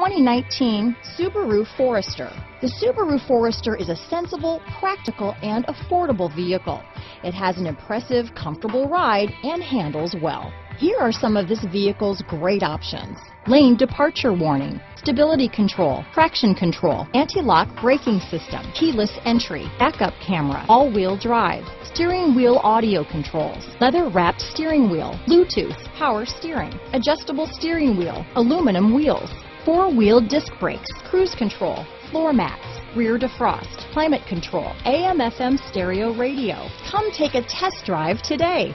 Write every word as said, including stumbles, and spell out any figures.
twenty nineteen Subaru Forester. The Subaru Forester is a sensible, practical, and affordable vehicle. It has an impressive, comfortable ride and handles well. Here are some of this vehicle's great options: lane departure warning, stability control, traction control, anti-lock braking system, keyless entry, backup camera, all-wheel drive, steering wheel audio controls, leather-wrapped steering wheel, Bluetooth, power steering, adjustable steering wheel, aluminum wheels, four-wheel disc brakes, cruise control, floor mats, rear defrost, climate control, A M F M stereo radio. Come take a test drive today.